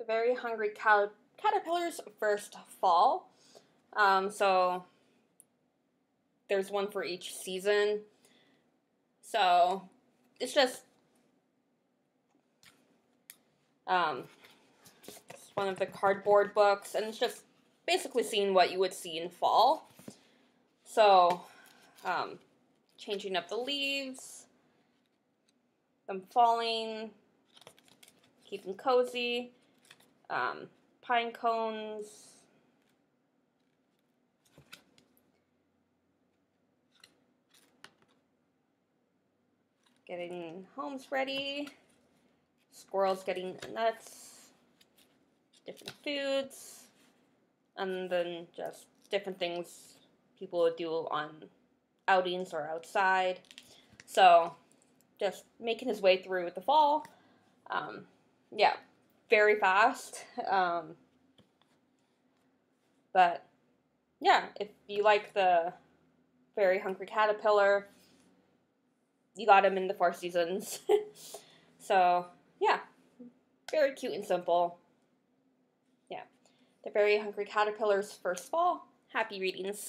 The Very Hungry Caterpillar's first fall. So there's one for each season. So it's just it's one of the cardboard books, and it's just basically seeing what you would see in fall. So changing up the leaves, them falling, keeping cozy, pine cones, getting homes ready, squirrels getting nuts, different foods, and then just different things people would do on outings or outside. So just making his way through with the fall. Yeah, very fast. But yeah, if you like The Very Hungry Caterpillar, you got him in the 4 seasons. So yeah, very cute and simple. Yeah, The Very Hungry Caterpillar's first fall. Happy readings.